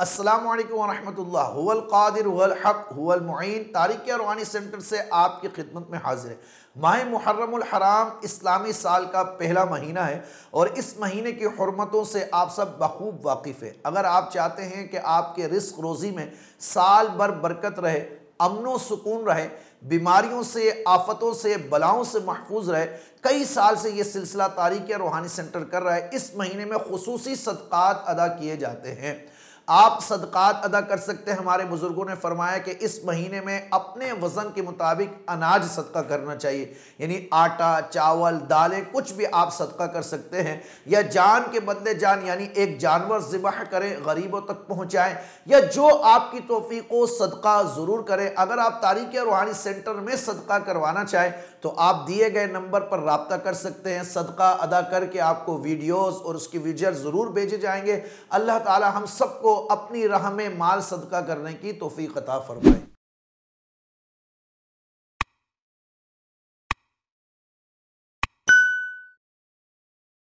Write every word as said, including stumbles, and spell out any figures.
अस्सलामु अलैकुम व रहमतुल्लाह। हुवल कादिर हुवल हक हुवल मुईन तारिकिया रोहानी सेंटर से आपकी खिदमत में हाजिर है। माह मुहर्रमुल हराम इस्लामी साल का पहला महीना है और इस महीने की हुर्मतों से आप सब बखूब वाकिफ़ है। अगर आप चाहते हैं कि आपके रिस्क रोज़ी में साल भर बरकत रहे, अमनो सुकून रहे, बीमारियों से, आफतों से, बलाओं से महफूज रहे, कई साल से ये सिलसिला तारिकिया रोहानी सेंटर कर रहा है। इस महीने में खुसूसी सदक़ात अदा किए जाते हैं। आप सदक़ात अदा कर सकते हैं। हमारे बुज़ुर्गों ने फरमाया कि इस महीने में अपने वज़न के मुताबिक अनाज सदका करना चाहिए, यानी आटा, चावल, दालें कुछ भी आप सदका कर सकते हैं, या जान के बदले जान यानी एक जानवर ज़िबाह करें, गरीबों तक पहुँचाएँ, या जो आपकी तौफ़ीक़ हो सदका ज़रूर करें। अगर आप तारिकिया रोहानी सेंटर में सदका करवाना चाहें तो आप दिए गए नंबर पर रब्ता कर सकते हैं। सदका अदा करके आपको वीडियोज़ और उसकी विजुअल ज़रूर भेजे जाएंगे। अल्लाह ताला हम सबको अपनी राह में माल सदका करने की तौफीक अता फरमाए।